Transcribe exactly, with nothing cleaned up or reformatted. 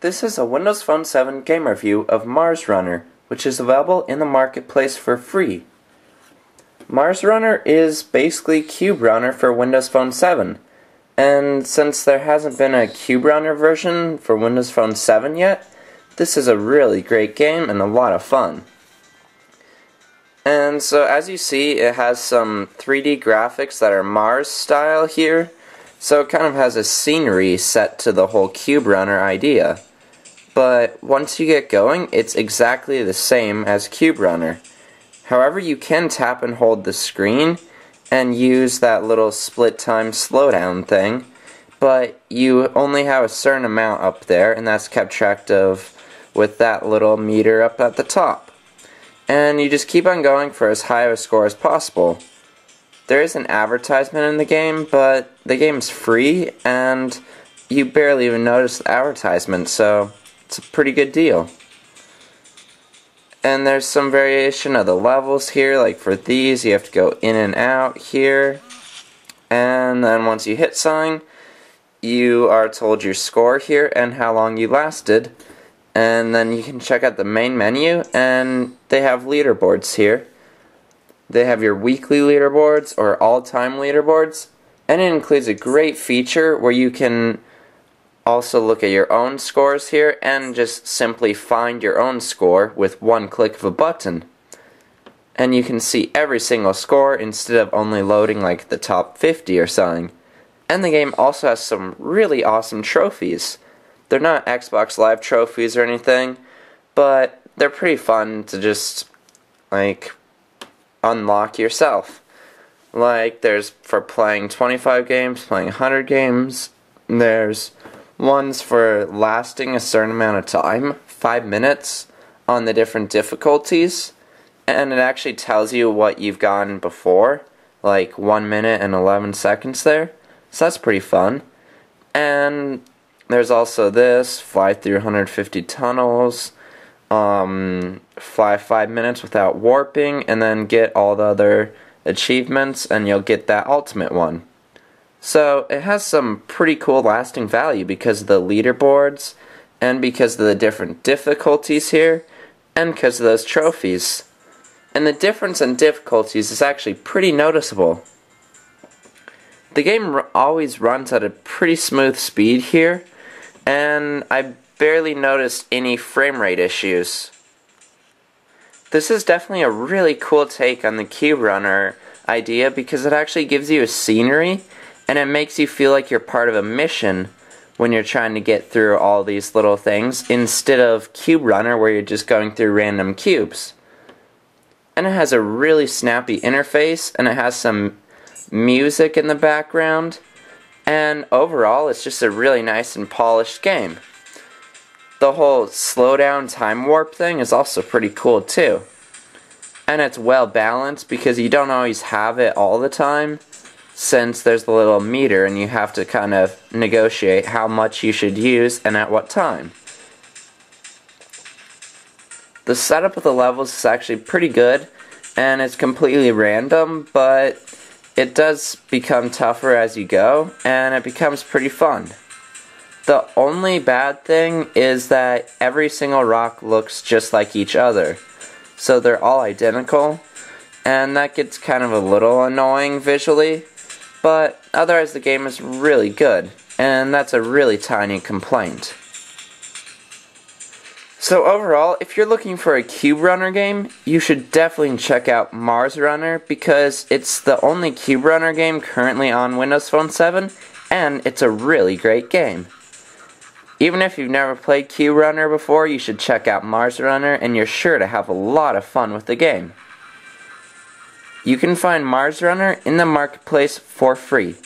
This is a Windows Phone seven game review of Mars Runner, which is available in the marketplace for free. Mars Runner is basically Cube Runner for Windows Phone seven, and since there hasn't been a Cube Runner version for Windows Phone seven yet, this is a really great game and a lot of fun. And so as you see, it has some three D graphics that are Mars style here, so it kind of has a scenery set to the whole Cube Runner idea. But once you get going, it's exactly the same as Cube Runner. However, you can tap and hold the screen and use that little split time slowdown thing, but you only have a certain amount up there, and that's kept track of with that little meter up at the top. And you just keep on going for as high of a score as possible. There is an advertisement in the game, but the game's free, and you barely even notice the advertisement, so it's a pretty good deal. And there's some variation of the levels here, like for these you have to go in and out here, and then once you hit something you are told your score here and how long you lasted, and then you can check out the main menu and they have leaderboards here. They have your weekly leaderboards or all-time leaderboards, and it includes a great feature where you can also look at your own scores here and just simply find your own score with one click of a button. And you can see every single score instead of only loading like the top fifty or something. And the game also has some really awesome trophies. They're not Xbox Live trophies or anything, but they're pretty fun to just like unlock yourself. Like there's for playing twenty-five games, playing one hundred games, there's one's for lasting a certain amount of time, five minutes, on the different difficulties, and it actually tells you what you've gotten before, like one minute and eleven seconds there, so that's pretty fun. And there's also this, fly through one hundred fifty tunnels, um, fly five minutes without warping, and then get all the other achievements, and you'll get that ultimate one. So it has some pretty cool lasting value because of the leaderboards and because of the different difficulties here and because of those trophies. And the difference in difficulties is actually pretty noticeable. The game r always runs at a pretty smooth speed here, and I barely noticed any frame rate issues. This is definitely a really cool take on the Cube Runner idea because it actually gives you a scenery, and it makes you feel like you're part of a mission when you're trying to get through all these little things, instead of Cube Runner where you're just going through random cubes. And it has a really snappy interface, and it has some music in the background, and overall it's just a really nice and polished game. The whole slowdown time warp thing is also pretty cool too. And it's well balanced because you don't always have it all the time, since there's the little meter and you have to kind of negotiate how much you should use and at what time. The setup of the levels is actually pretty good, and it's completely random, but it does become tougher as you go, and it becomes pretty fun. The only bad thing is that every single rock looks just like each other, so they're all identical, and that gets kind of a little annoying visually. But otherwise the game is really good, and that's a really tiny complaint. So overall, if you're looking for a Cube Runner game, you should definitely check out Mars Runner because it's the only Cube Runner game currently on Windows Phone seven, and it's a really great game. Even if you've never played Cube Runner before, you should check out Mars Runner, and you're sure to have a lot of fun with the game. You can find Mars Runner in the marketplace for free.